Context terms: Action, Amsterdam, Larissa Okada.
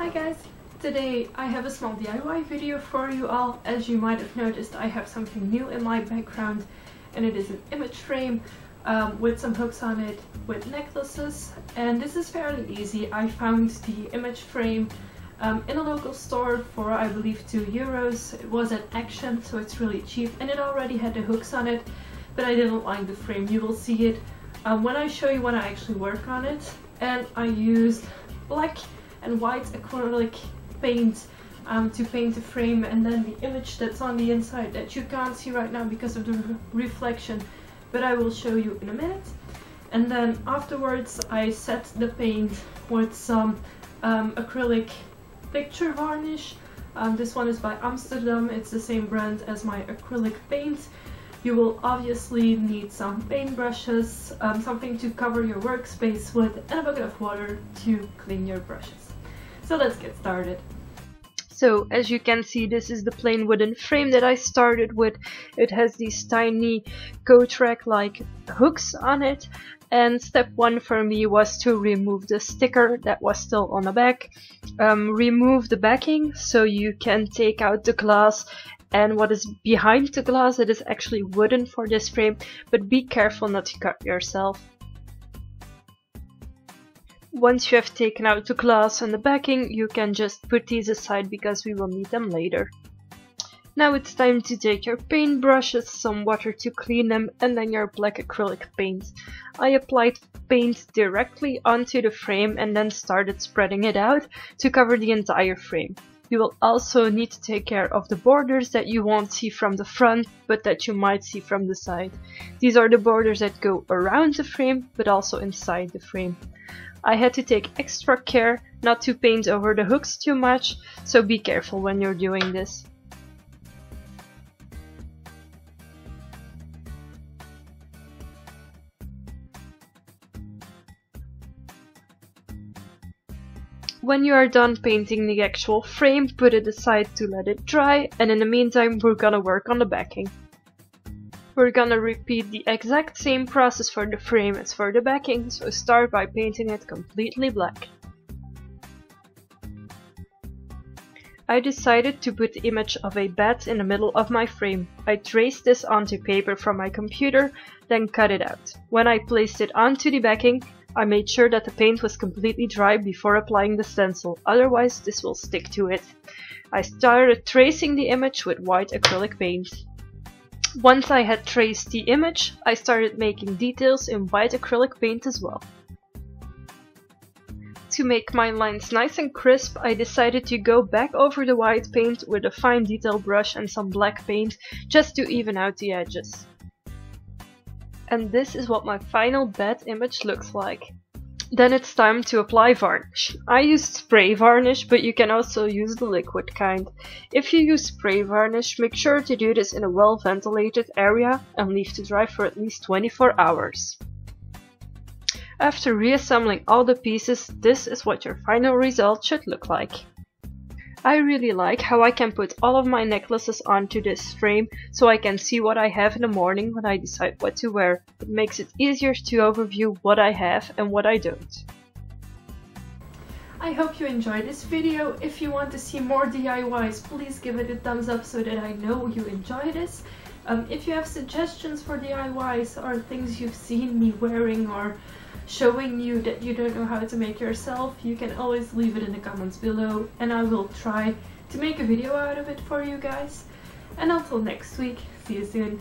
Hi guys! Today I have a small DIY video for you all. As you might have noticed, I have something new in my background, and it is an image frame with some hooks on it with necklaces. And this is fairly easy. I found the image frame in a local store for I believe €2. It was at Action, so it's really cheap, and it already had the hooks on it, but I didn't like the frame. You will see it when I show you when I actually work on it. And I used black and white acrylic paint to paint the frame, and then the image that's on the inside that you can't see right now because of the reflection, but I will show you in a minute. And then afterwards I set the paint with some acrylic picture varnish. This one is by Amsterdam. It's the same brand as my acrylic paint. You will obviously need some paintbrushes, something to cover your workspace with, and a bucket of water to clean your brushes. So let's get started. So as you can see, this is the plain wooden frame that I started with. It has these tiny Gotrek-like hooks on it. And step one for me was to remove the sticker that was still on the back. Remove the backing so you can take out the glass and what is behind the glass. It is actually wooden for this frame, but be careful not to cut yourself. Once you have taken out the glass and the backing, you can just put these aside because we will need them later. Now it's time to take your paint brushes, some water to clean them, and then your black acrylic paint. I applied paint directly onto the frame and then started spreading it out to cover the entire frame. You will also need to take care of the borders that you won't see from the front, but that you might see from the side. These are the borders that go around the frame, but also inside the frame. I had to take extra care not to paint over the hooks too much, so be careful when you're doing this. When you are done painting the actual frame, put it aside to let it dry, and in the meantime we're gonna work on the backing. We're gonna repeat the exact same process for the frame as for the backing, so start by painting it completely black. I decided to put the image of a bat in the middle of my frame. I traced this onto paper from my computer, then cut it out. When I placed it onto the backing, I made sure that the paint was completely dry before applying the stencil, otherwise this will stick to it. I started tracing the image with white acrylic paint. Once I had traced the image, I started making details in white acrylic paint as well. To make my lines nice and crisp, I decided to go back over the white paint with a fine detail brush and some black paint, just to even out the edges. And this is what my final bat image looks like. Then it's time to apply varnish. I used spray varnish, but you can also use the liquid kind. If you use spray varnish, make sure to do this in a well ventilated area and leave to dry for at least 24 hours. After reassembling all the pieces, this is what your final result should look like. I really like how I can put all of my necklaces onto this frame, so I can see what I have in the morning when I decide what to wear. It makes it easier to overview what I have and what I don't. I hope you enjoyed this video. If you want to see more DIYs, please give it a thumbs up so that I know you enjoy this. If you have suggestions for DIYs or things you've seen me wearing or showing you that you don't know how to make yourself, you can always leave it in the comments below, and I will try to make a video out of it for you guys. And until next week, see you soon.